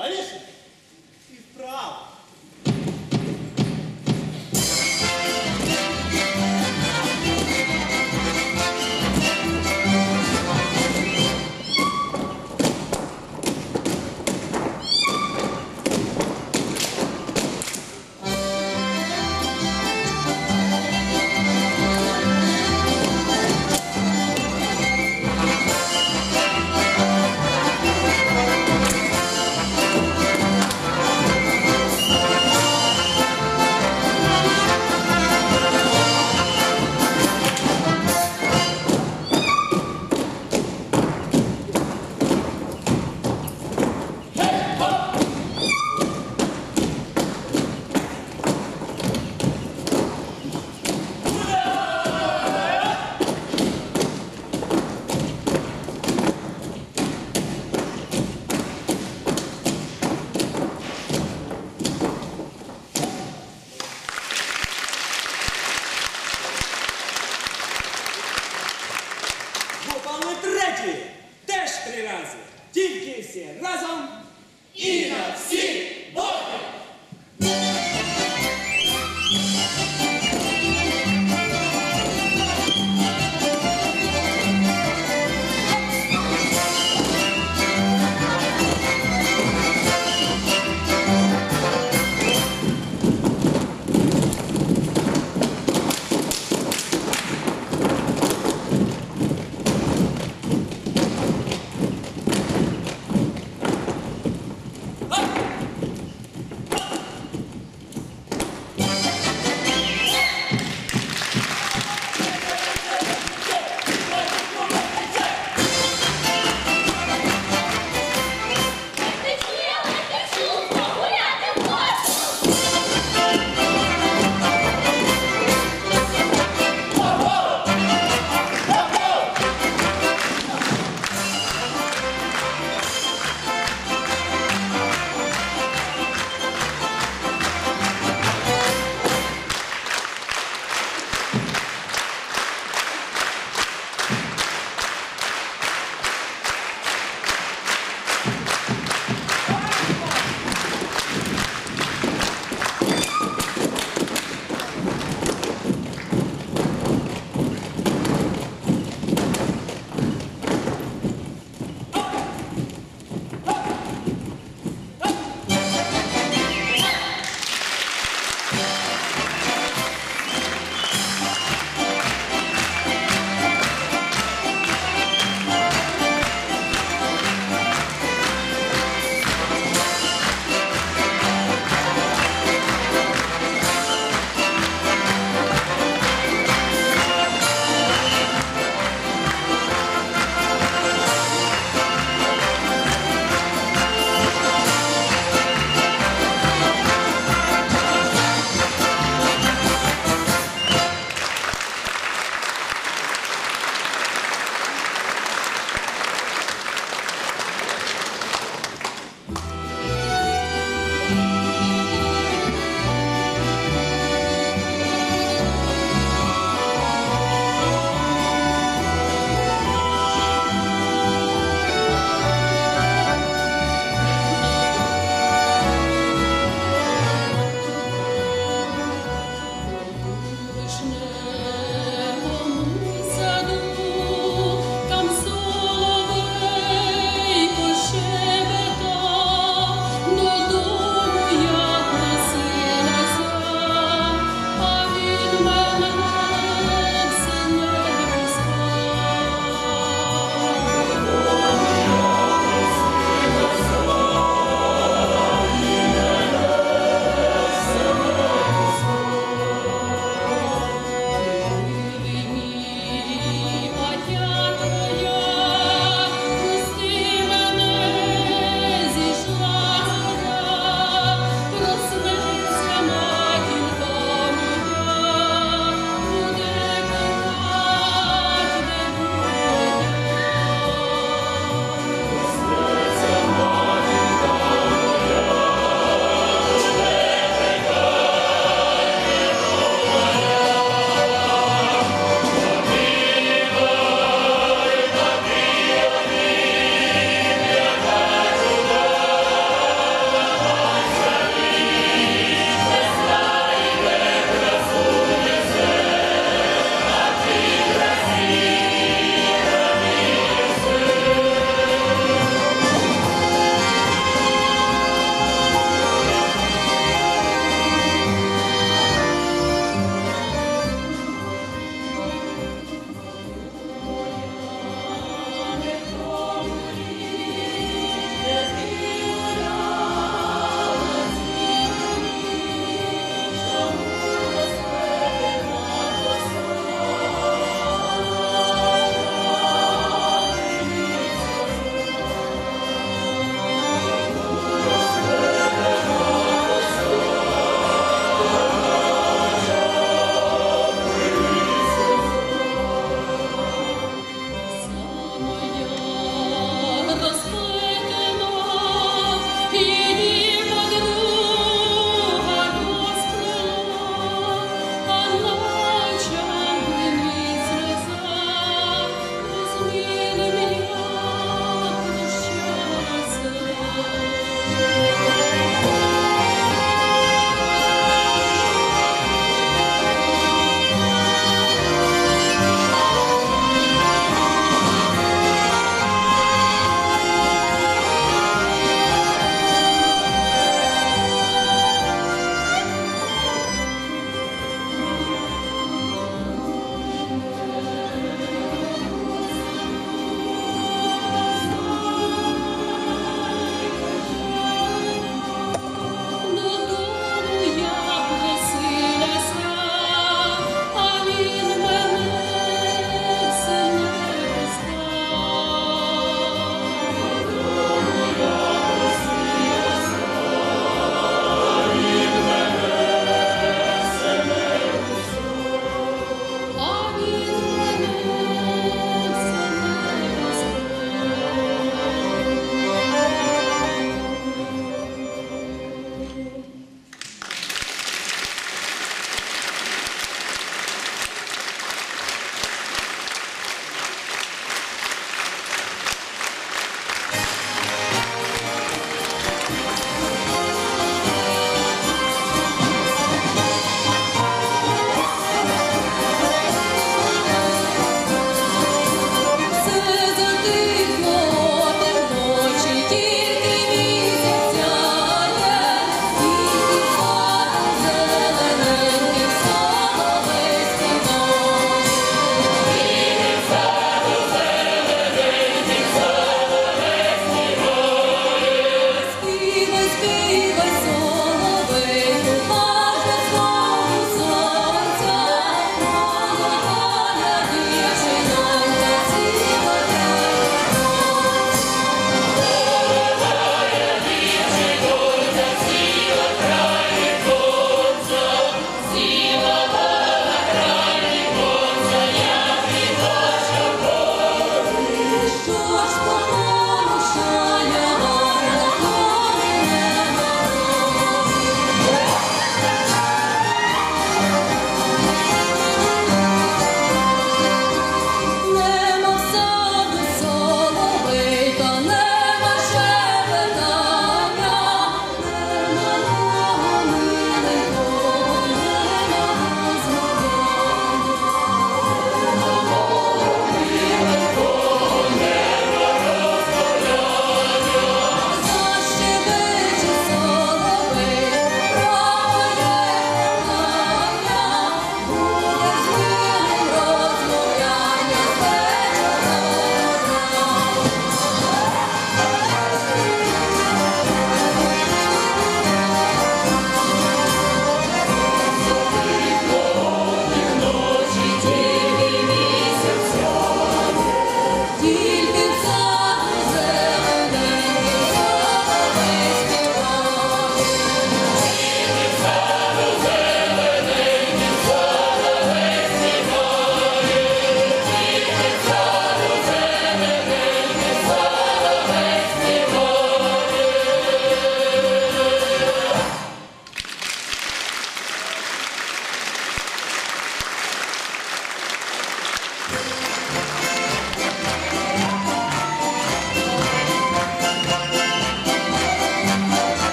Повіше і вправо.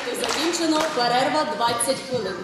концерту закінчено. Перерва 20 хвилин.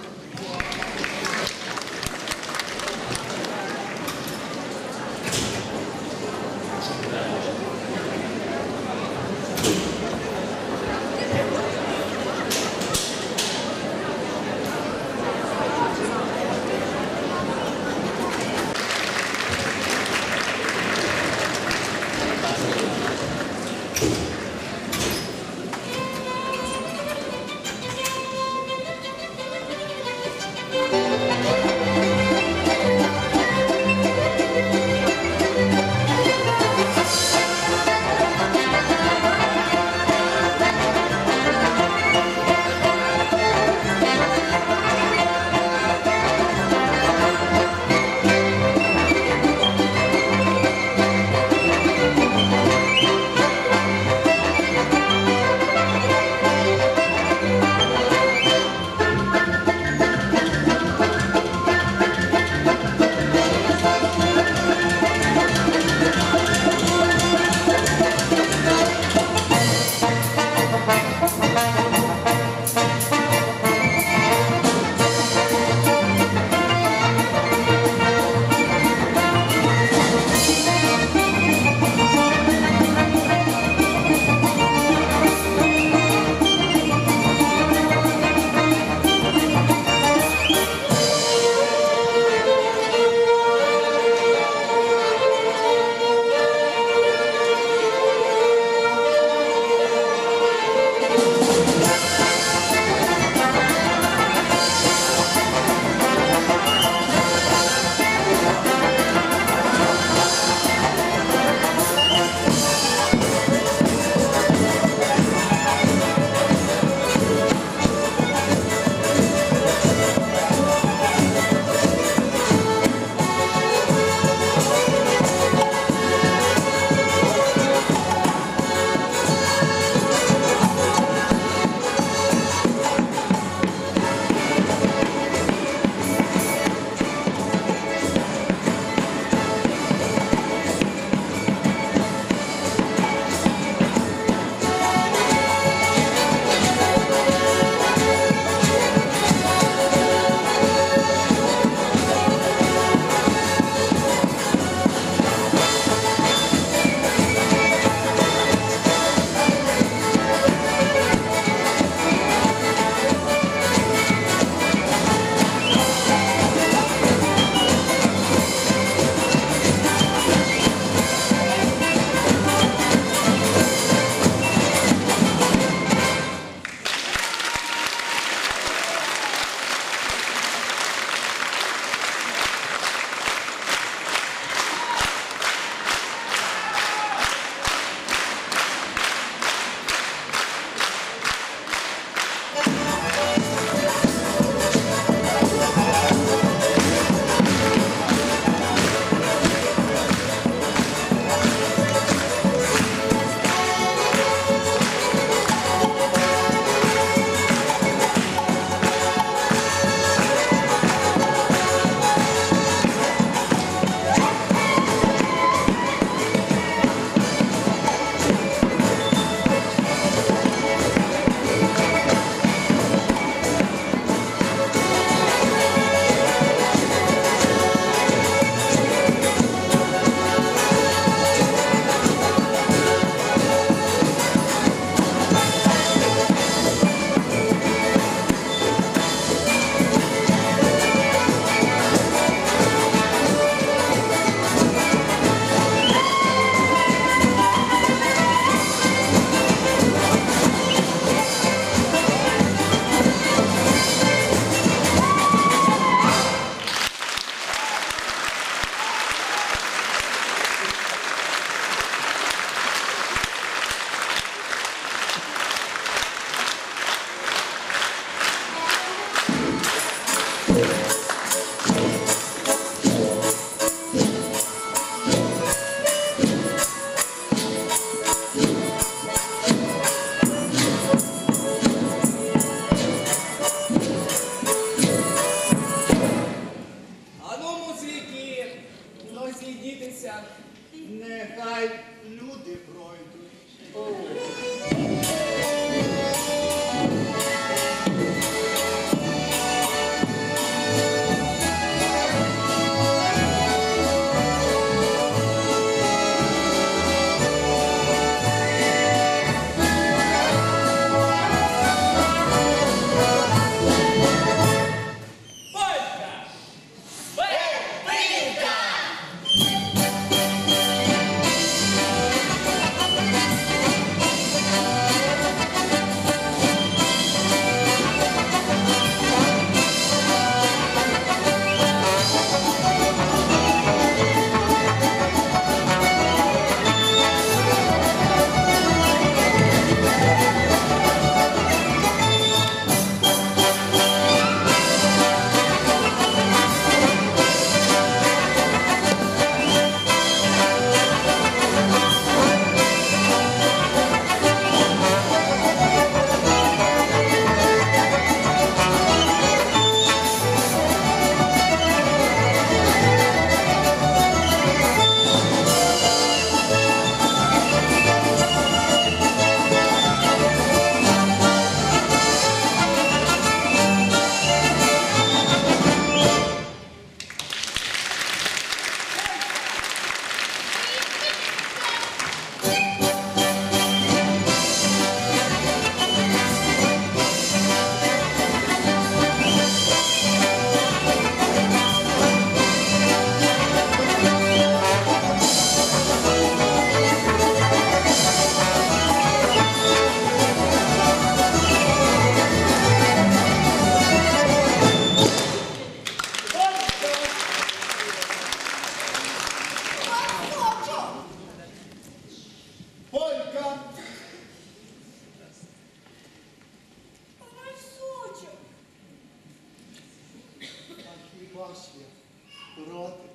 кашля, ротик.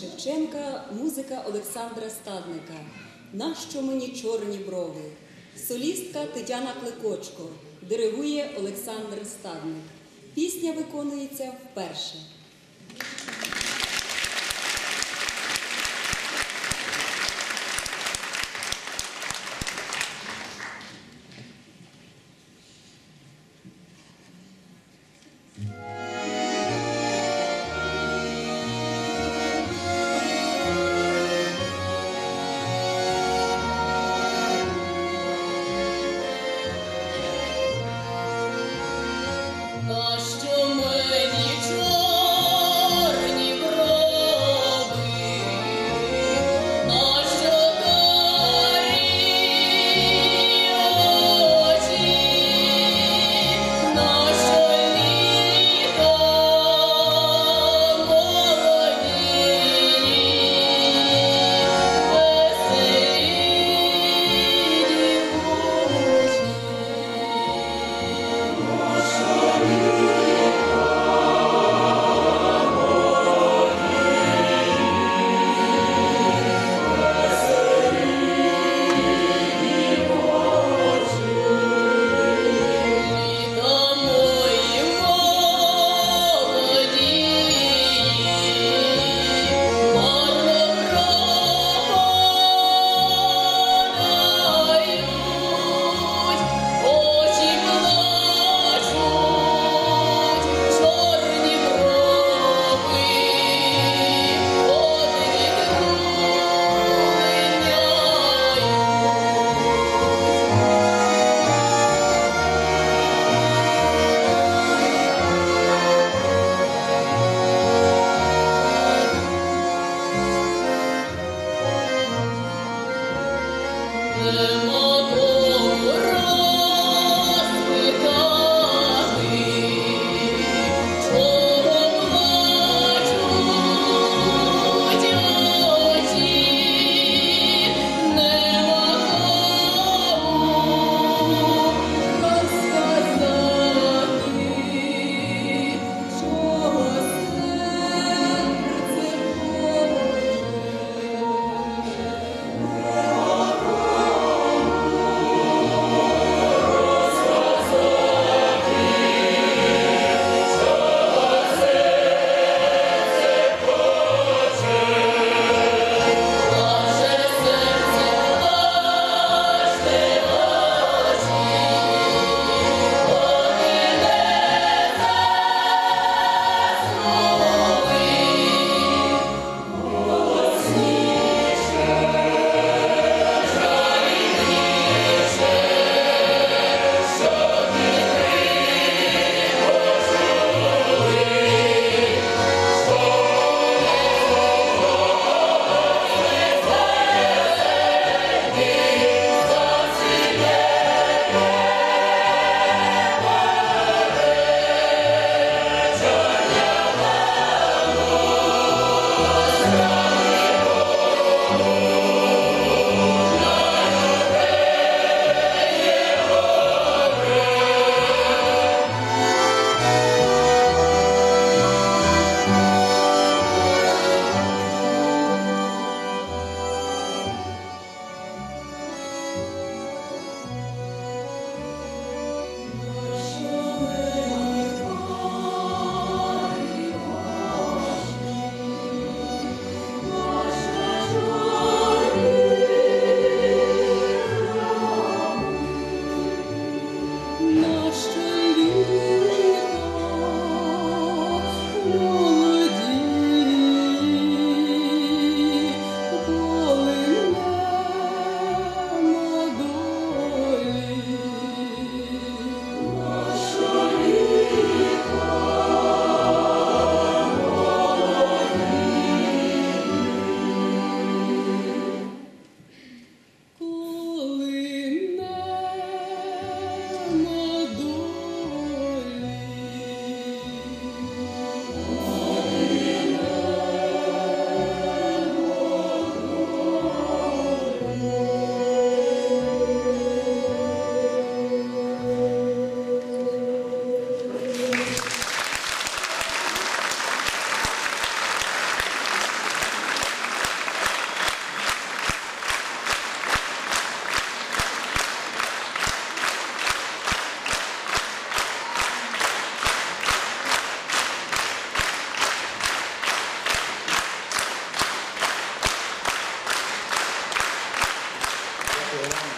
Шевченка, музика Олександра Стадника «Нащо мені чорні брови». Солістка Тетяна Клекочко, диригує Олександр Стадник. Пісня виконується вперше. Нащо мені чорні брови?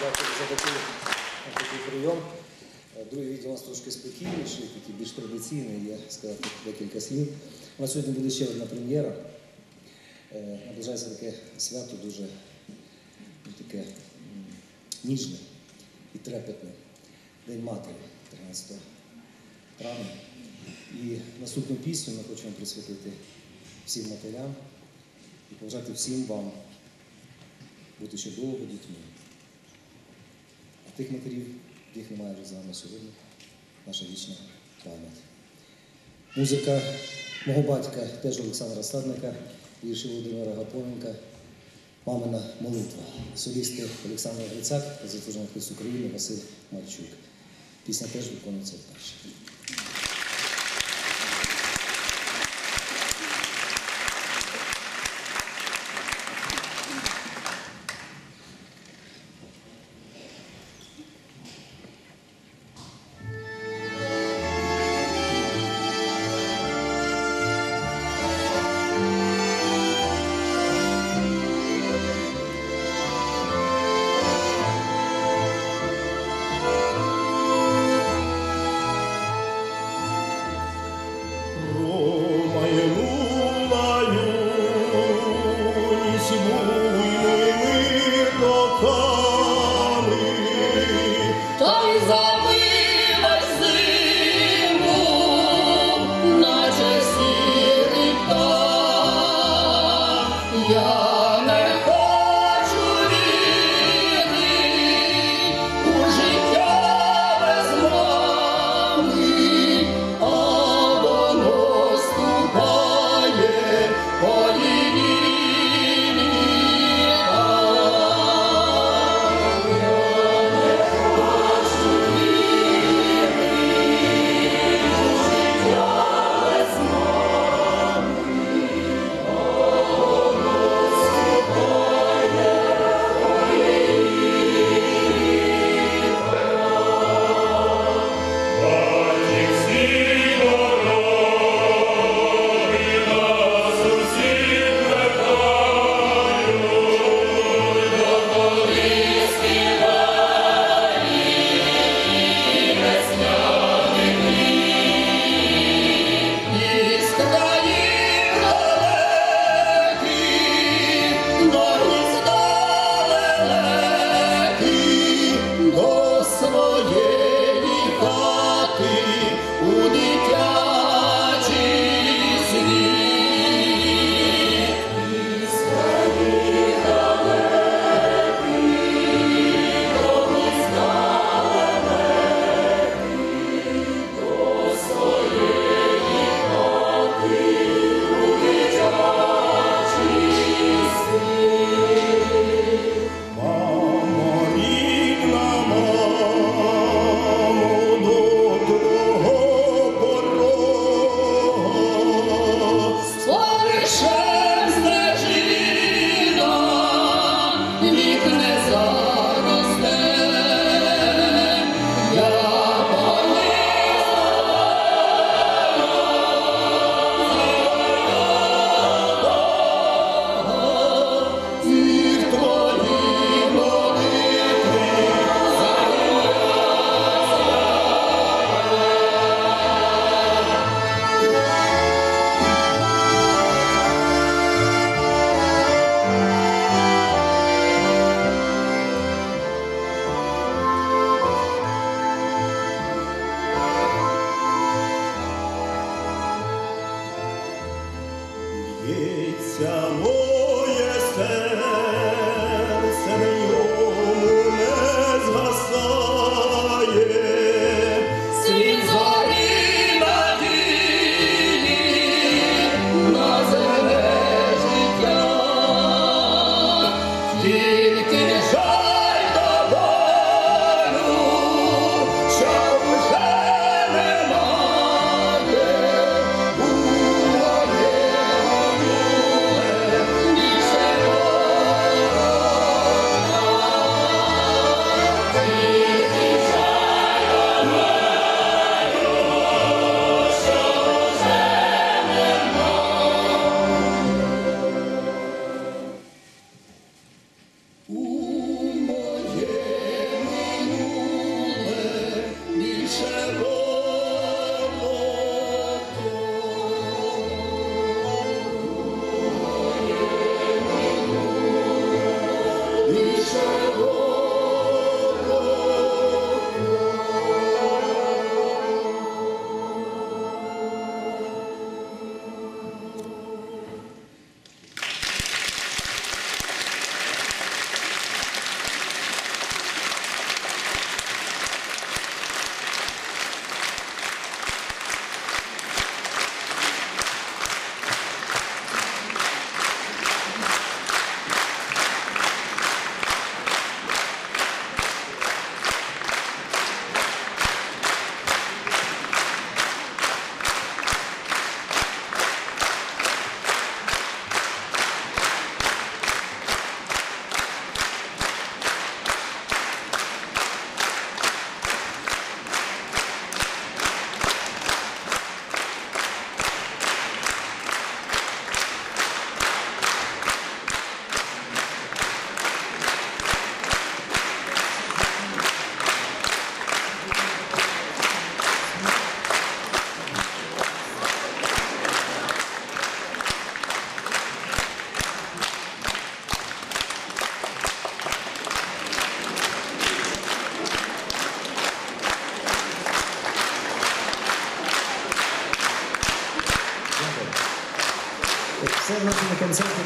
Дякую за такий прийом. Другий відділ у нас трошки спокійніший, такий більш традиційний, я сказав декілька слів. У нас сьогодні буде ще одна прем'єра. Наближається таке свято дуже таке ніжне і трепетне. День матері 13 травня. І наступну пісню ми хочемо присвятити всім матерям і побажати всім вам бути ще довго дітьми. А тих матерів, яких немає вже з вами сьогодні, наша вічна пам'ять. Музика мого батька, теж Олександра Сладника, вірші Володимира Гаповенка, мамина молитва. Солісти Олександра Грицак, заслужений артист України Василь Мальчук. Пісня теж виконується вперше.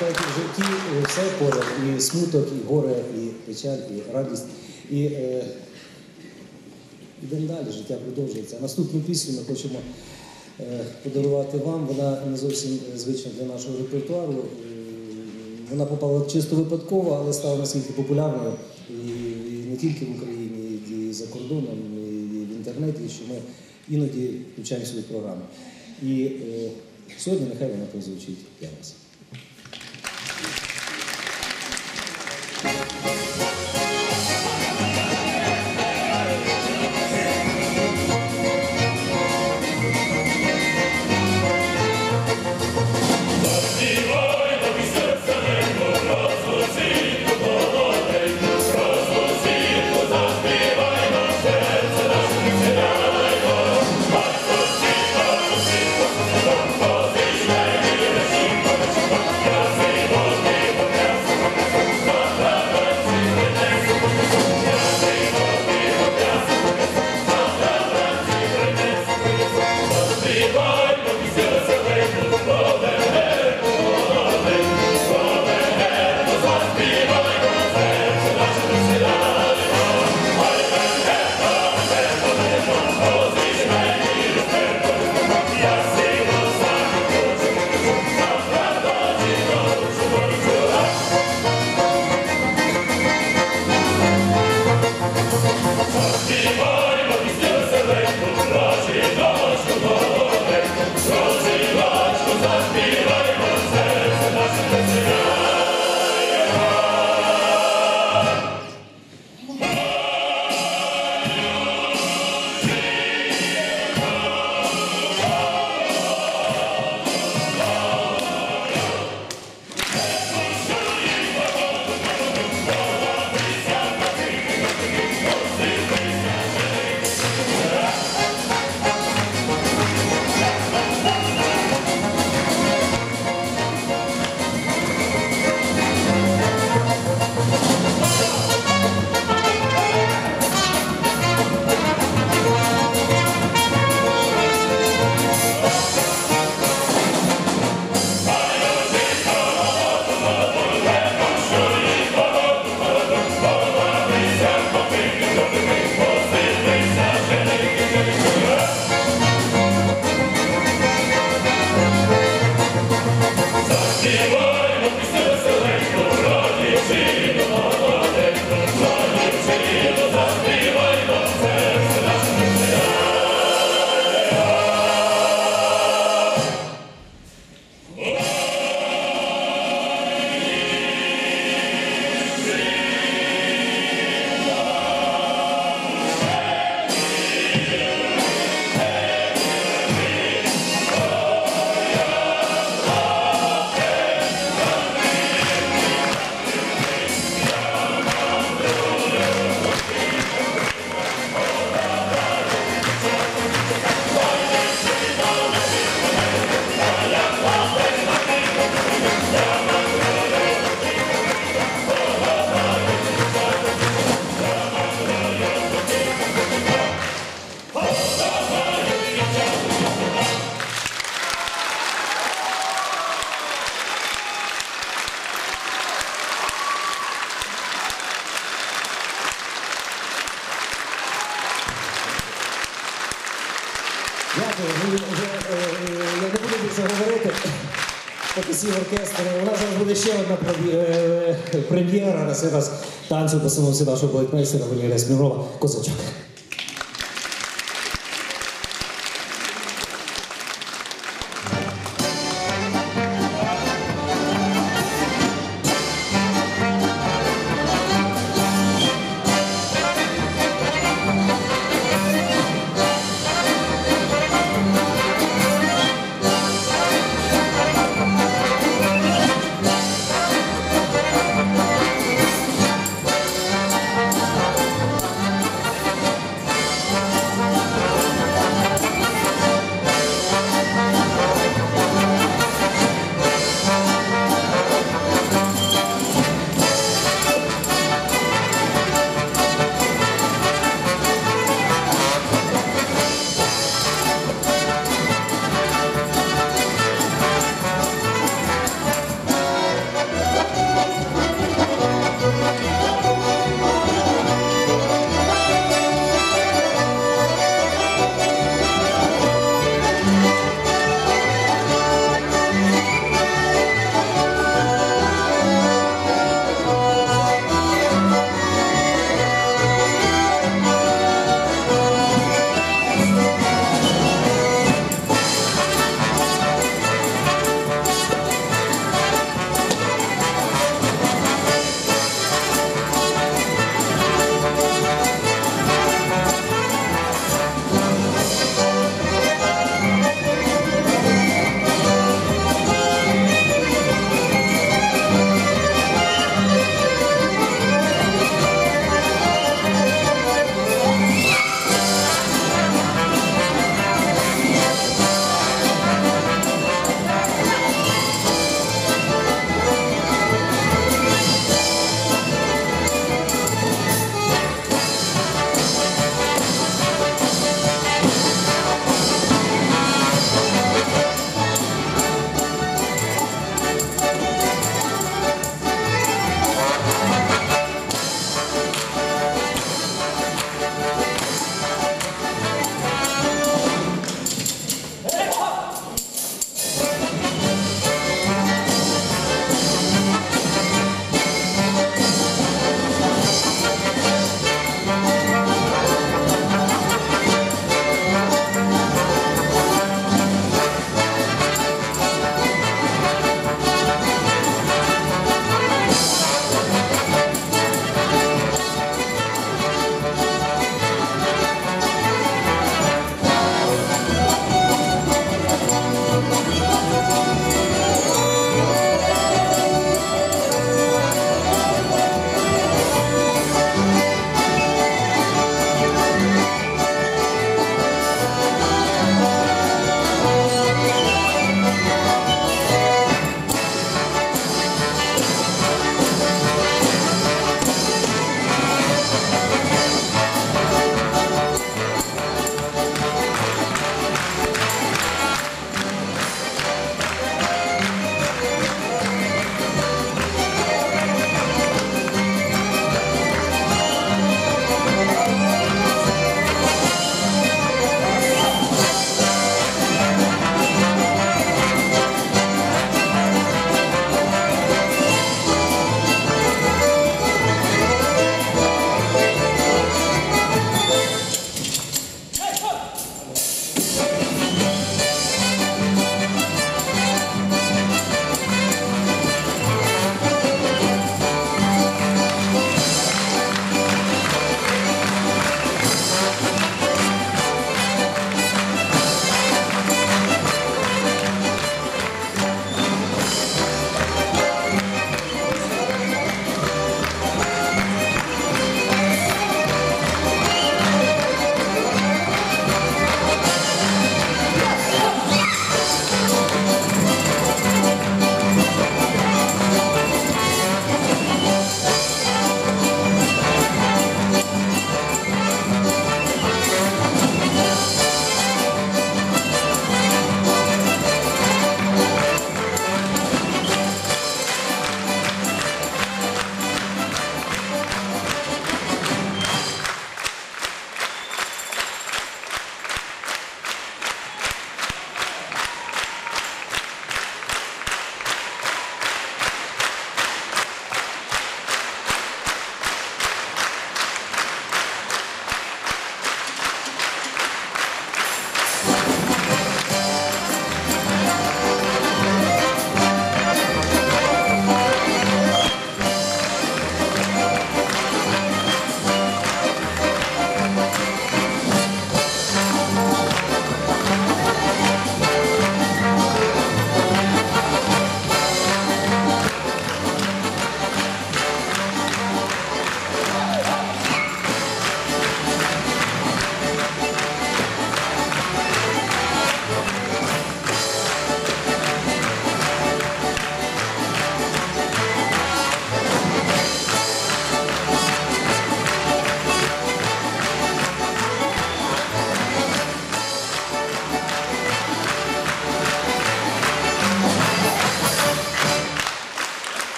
так як в житті все поряд, і смуток, і горе, і печаль, і радість. І йдемо далі, життя продовжується. Наступну пісню ми хочемо подарувати вам. Вона не зовсім звична для нашого репертуару. Вона попала чисто випадково, але стала наскільки популярною і не тільки в Україні, і за кордоном, і в інтернеті, що ми іноді включаємо свої програми. І сьогодні нехай вона прозвучить для вас. У нас буде ще одна прем'єра на цей раз танцю по самому нашого балетмейстера Валерія Смірова «Козачок».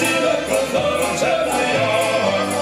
She looked for love and said,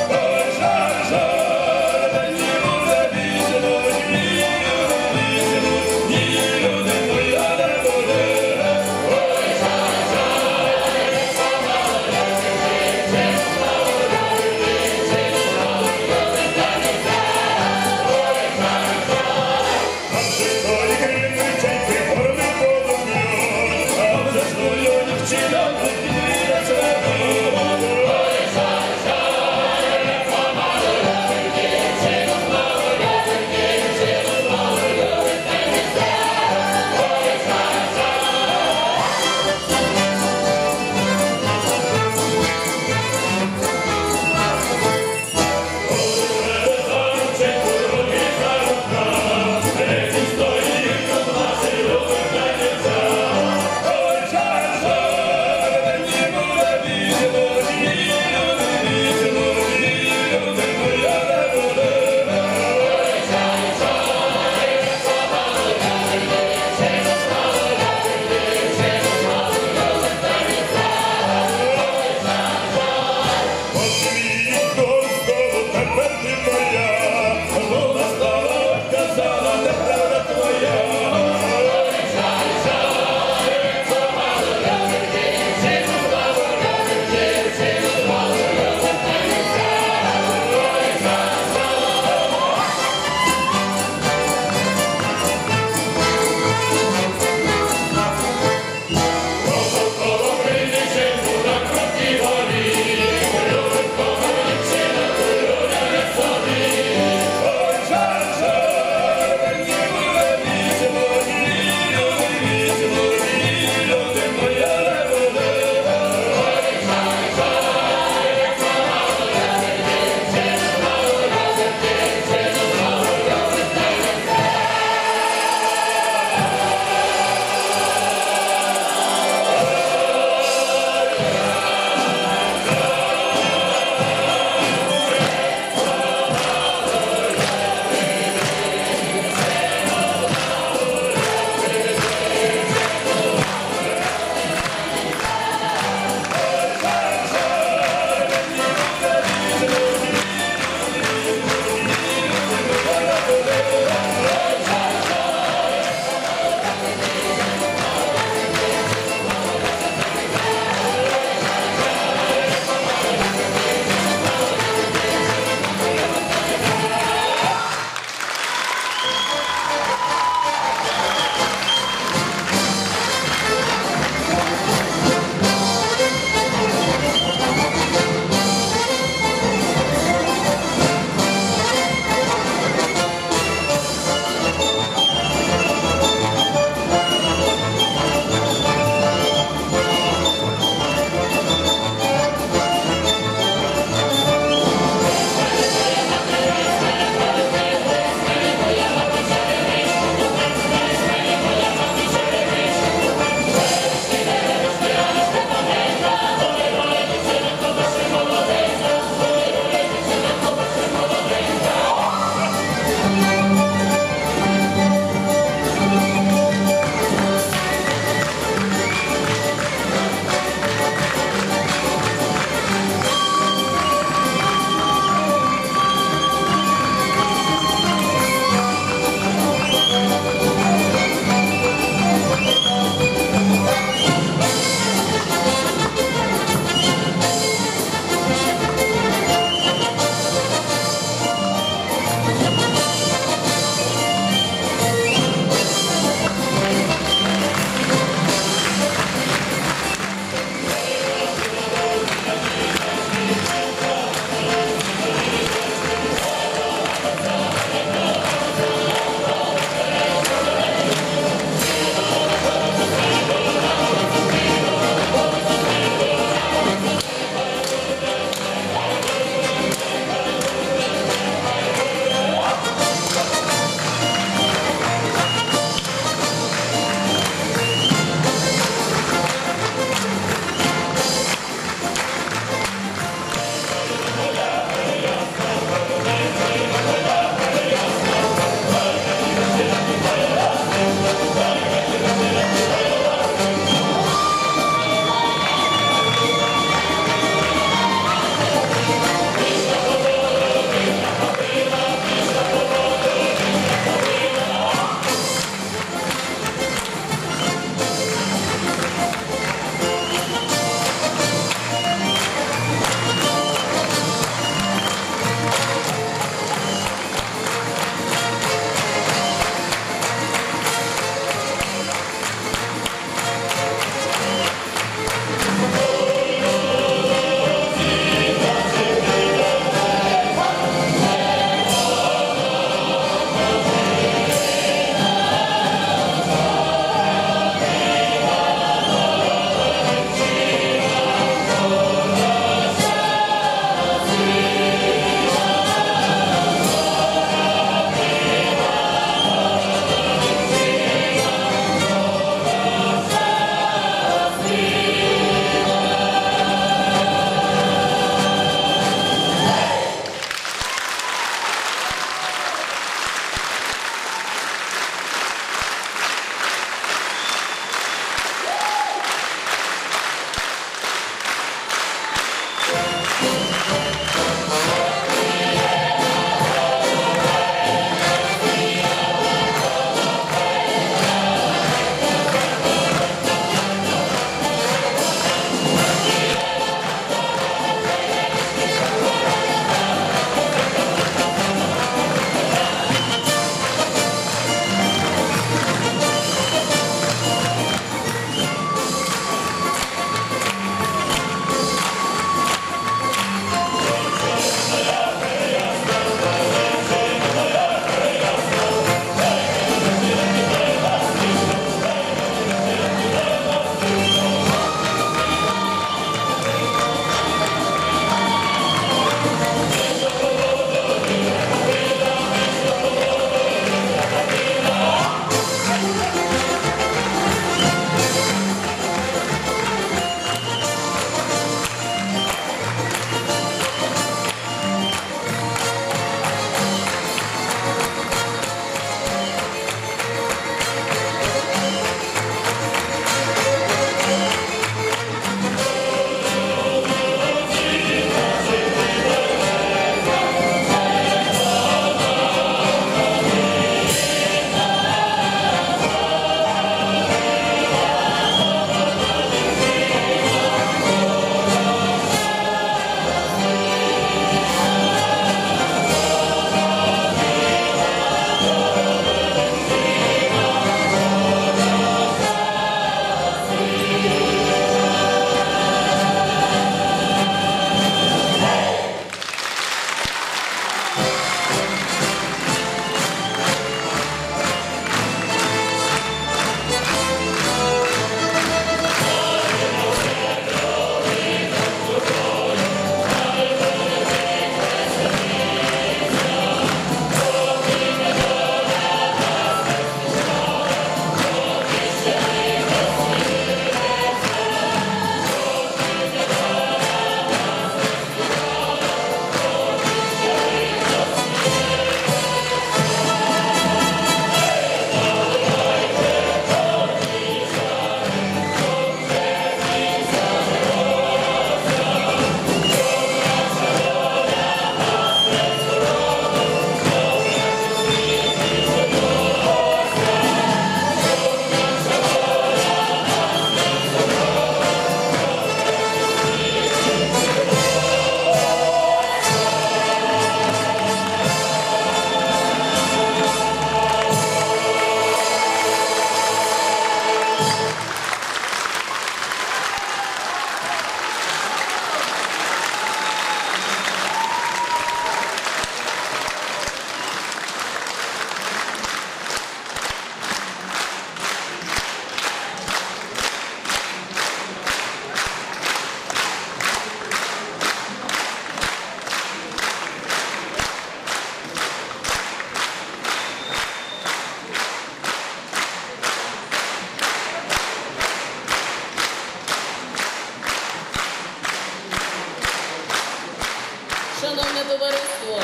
товариство!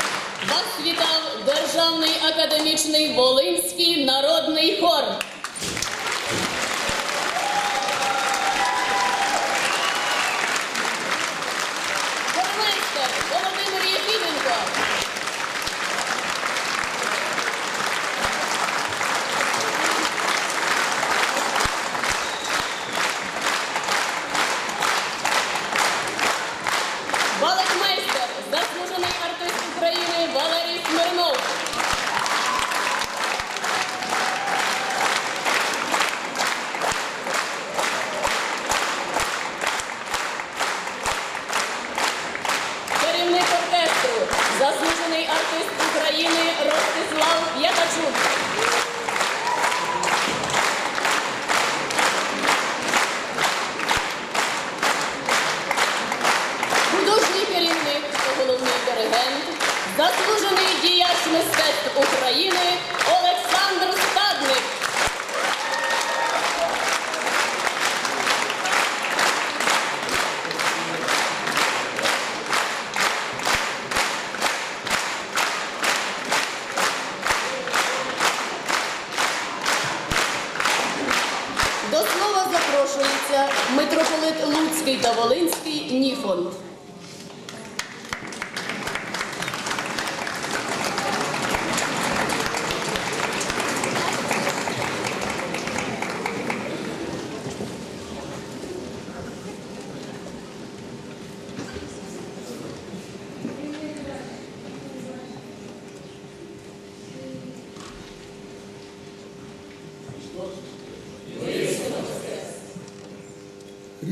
Вас вітав Державний академічний Волинський народний хор! Гормейстер Володимир Іванівно! Балетмейстер, заслужений артист України Валерій Смирнов. Керівник оркестру, заслужений артист України Ростислав П'ятачук. Художній керівник та головний диригент, заслужений діяч мистецтв України Олександр Стадник. До слова запрошується митрополит Луцький та Волинський Ніфон.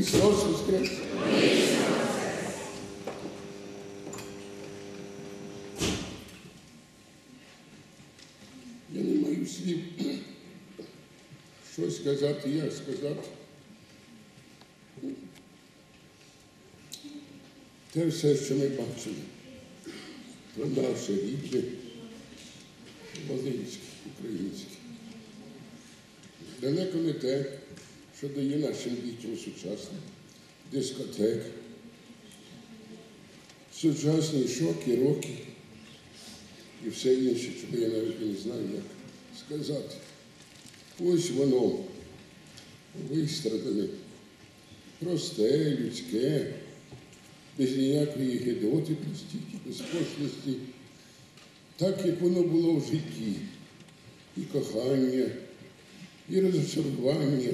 Христос воскрес! Я не маю слів, що сказати, як сказати. Те все, що ми бачили про наше рідне, волинське, українське. Далеко не те, що дає нашим дітям сучасних дискотек, сучасні шоки, роки і все інше, чого я навіть не знаю, як сказати. Ось воно вистрадане, просте, людське, без ніякої гидоти, без пошлості, так як воно було в житті, і кохання, і розчарування,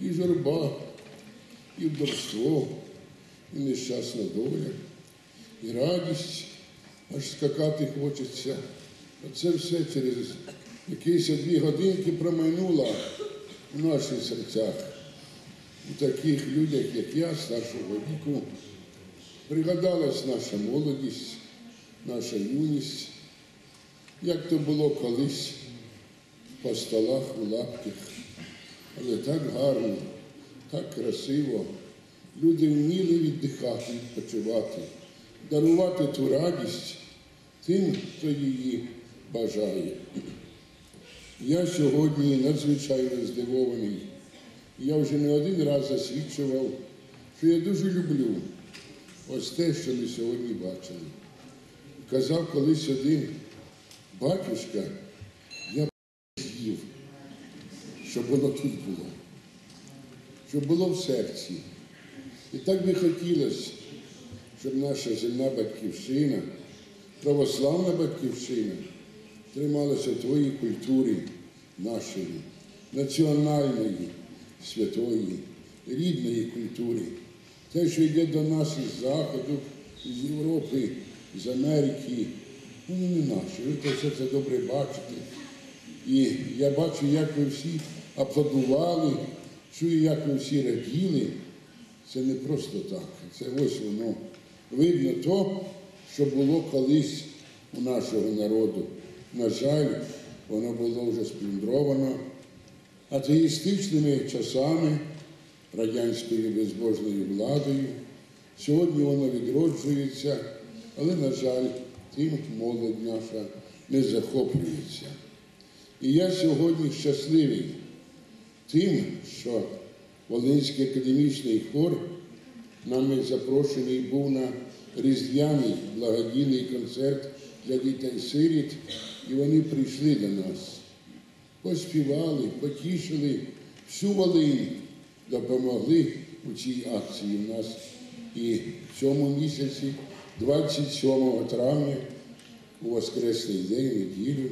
і журба, і вдовство, і нещасна доля, і радість, аж скакати хочеться. А це все через якісь 2 годинки промайнуло в наших серцях. У таких людях, як я, старшого віку, пригадалась наша молодість, наша юність, як то було колись по столах, у лаптях. Але так гарно, так красиво. Люди вміли віддихати, відпочивати, дарувати ту радість тим, хто її бажає. Я сьогодні надзвичайно здивований. Я вже не один раз засвідчував, що я дуже люблю ось те, що ми сьогодні бачили. Казав колись один батюшка, щоб воно тут було, щоб було в серці. І так би хотілося, щоб наша земна батьківщина, православна батьківщина, трималася тої культури нашої, національної, святої, рідної культури. Те, що йде до нас із Заходу, із Європи, з Америки, ну не наше, ви все це добре бачите. І я бачу, як ви всі аплодували, чую, як ви всі раділи. Це не просто так. Це ось воно. Видно то, що було колись у нашого народу. На жаль, воно було вже сплюндровано атеїстичними часами, радянською безбожною владою. Сьогодні воно відроджується, але, на жаль, тим молодь наша не захоплюється. І я сьогодні щасливий тим, що Волинський академічний хор нами запрошений був на різдвяний благодійний концерт для дітей-сиріт, і вони прийшли до нас. Поспівали, потішили всю Волинь, допомогли у цій акції в нас. І в цьому місяці, 27 травня, у Воскресний день, неділю,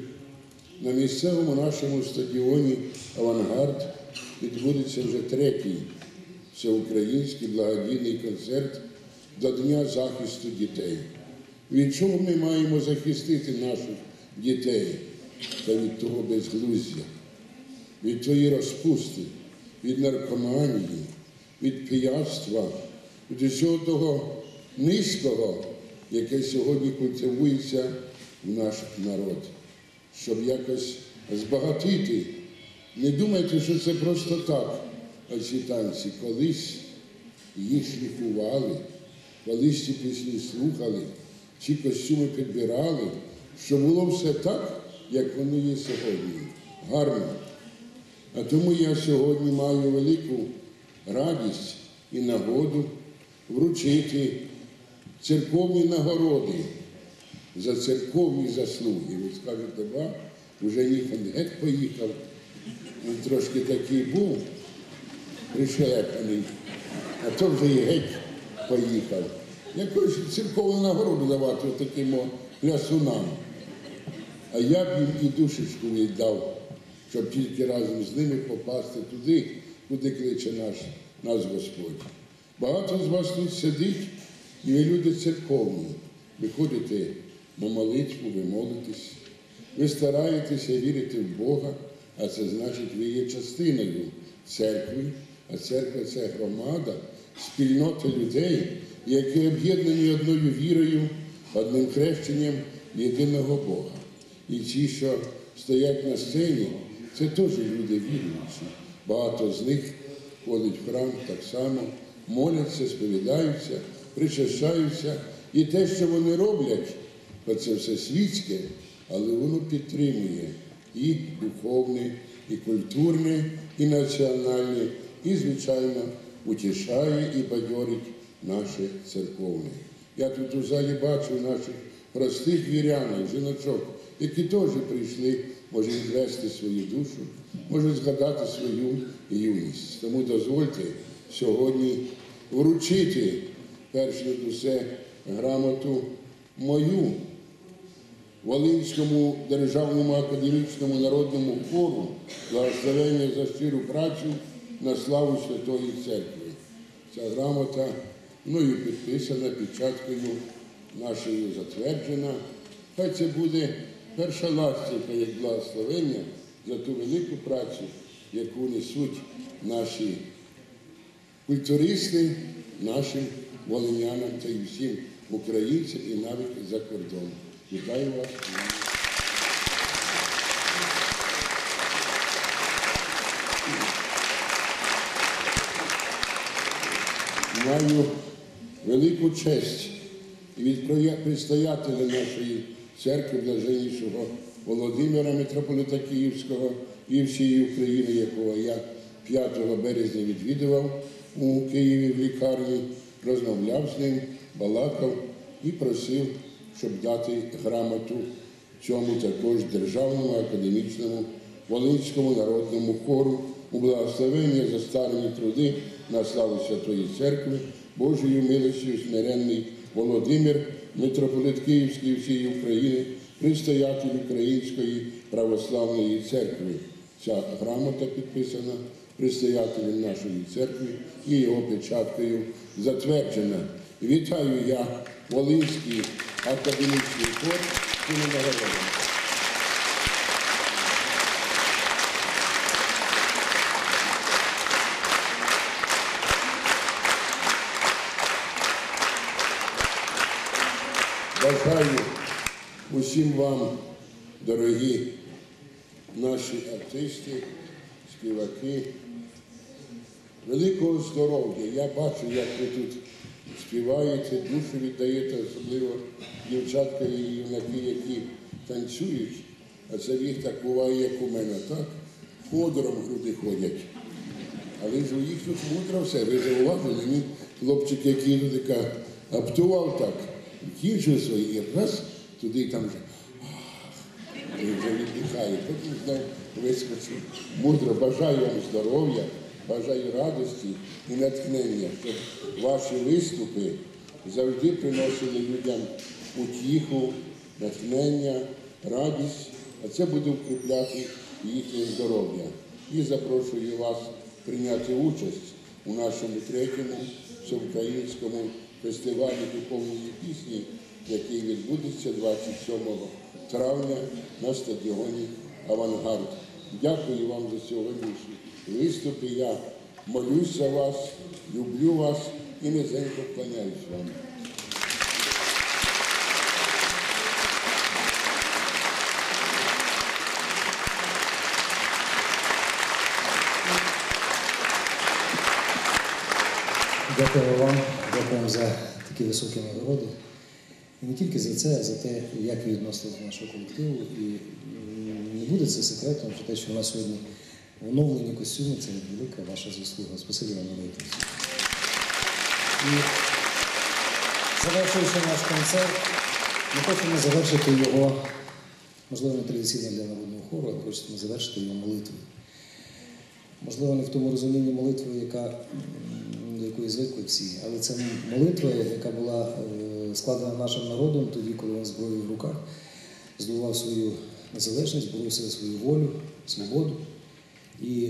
на місцевому нашому стадіоні «Авангард» відбудеться вже третій всеукраїнський благодійний концерт до Дня захисту дітей. Від чого ми маємо захистити наших дітей? Та від того безглуздя, від тої розпусти, від наркоманії, від пияцтва, від усього того низького, яке сьогодні культивується в наш народ. Щоб якось збагатити. Не думайте, що це просто так, оці танці. Колись їх лікували, колись ці пісні слухали, ці костюми підбирали, що було все так, як воно є сьогодні. Гарно. А тому я сьогодні маю велику радість і нагоду вручити церковні нагороди за церковні заслуги. Ви скажете, ба, вже ніхто геть поїхав, він трошки такий був, пришепаний, а то вже і геть поїхав. Якусь церковну нагороду давати таким лясунам. А я б їм і душечку віддав, щоб тільки разом з ними попасти туди, куди кличе нас Господь. Багато з вас тут сидить, і ви люди церковні. Ви ходите на молитву, ви молитесь, ви стараєтеся вірити в Бога, а це значить, ви є частиною церкви, а церква – це громада, спільнота людей, які об'єднані одною вірою, одним хрещенням єдиного Бога. І ті, що стоять на сцені, це теж люди віруючі. Багато з них ходять в храм так само, моляться, сповідаються, причащаються. І те, що вони роблять, бо це все світське, але воно підтримує і духовне, і культурне, і національне, і, звичайно, утішає і бадьорить наше церковне. Я тут у залі бачу наших простих вірян, жіночок, які теж прийшли, може, відвести свою душу, може, згадати свою юність. Тому дозвольте сьогодні вручити, перш за все, грамоту мою Волинському державному академічному народному хору «Благословення за щиру працю на славу Святої Церкви». Ця грамота мною підписана, печаткою нашою затверджена. Хай це буде перша ластівка як благословення за ту велику працю, яку несуть наші культуристи, нашим волинянам та й всім українцям і навіть за кордоном. Вітаю вас! Маю велику честь від предстоятеля нашої церкви блаженнішого Володимира Метрополита Київського і всієї України, якого я 5 березня відвідував у Києві в лікарні, розмовляв з ним, балакав і просив, щоб дати грамоту цьому також державному академічному Волинському народному хору у благословення за старі труди на славу Святої Церкви, Божою милостю смиренний Володимир, митрополит Київський всієї України, предстоятель Української православної церкви. Ця грамота підписана предстоятелем нашої церкви і його печаткою затверджена. Вітаю я Волинський академічний хор і нагороджений. Бажаю усім вам, дорогі наші артисти, співаки, великого здоров'я. Я бачу, як ви тут співаєте, душу віддаєте, особливо дівчатка і юнаки, які танцюють, а це в їх так буває, як у мене, так? Ходором люди ходять. Але ж у їх тут мудро все, ви зауважили, ні? Хлопчик, який люди аптував так. їжу свою і раз туди, там вже, і вже віддихає. Потім знов вискочу. Мудро бажаю вам здоров'я, бажаю радості і натхнення, щоб ваші виступи завжди приносили людям утіху, натхнення, радість. А це буде укріпляти їхнє здоров'я. І запрошую вас прийняти участь у нашому третьому всеукраїнському фестивалі духовної пісні, який відбудеться 27 травня на стадіоні «Авангард». Дякую вам за сьогоднішні виступи. Я молюсь за вас, люблю вас і низенько вклоняюсь вам. Дякую вам, дякую за такі високі нагороди. І не тільки за це, а за те, як ви відносились до нашого колективу. І не буде це секретом, що те, що у нас сьогодні оновлені костюми, це велика ваша заслуга. Спасибі вам, велике. І завершуючи наш концерт, ми хочемо завершити його, можливо, не традиційно для народного хору, а хочемо завершити його молитвою. Можливо, не в тому розумінні молитви, якої звикли всі, але це молитва, яка була складена нашим народом тоді, коли він зброєю в руках здобував свою незалежність, боровся за свою волю, свободу. І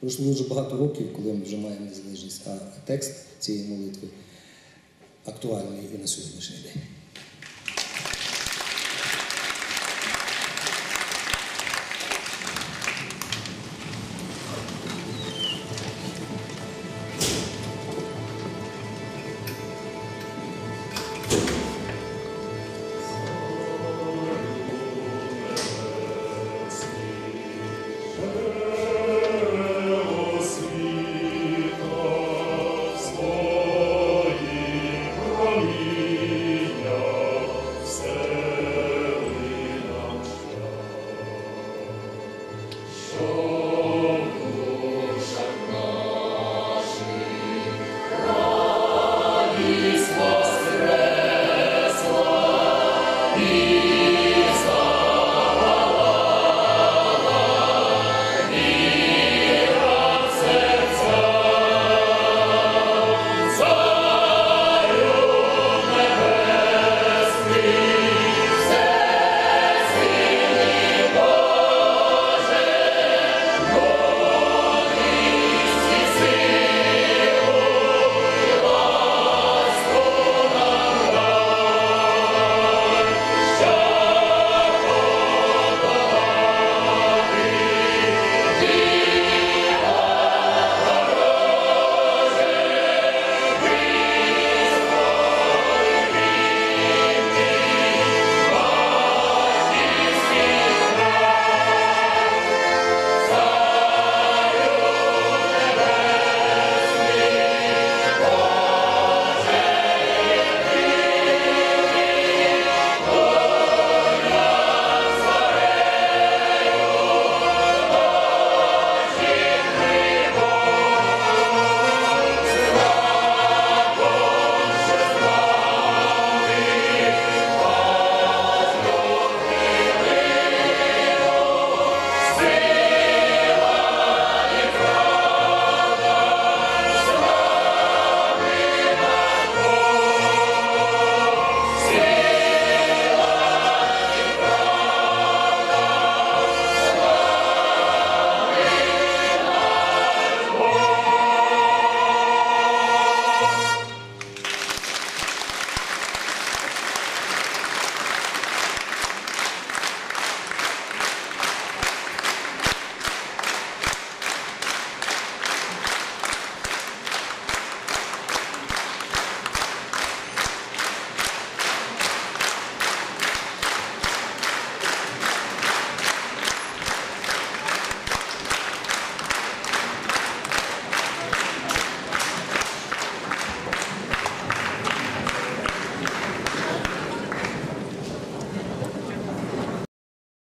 пройшло дуже багато років, коли ми вже маємо незалежність, а текст цієї молитви актуальний і на сьогоднішній день.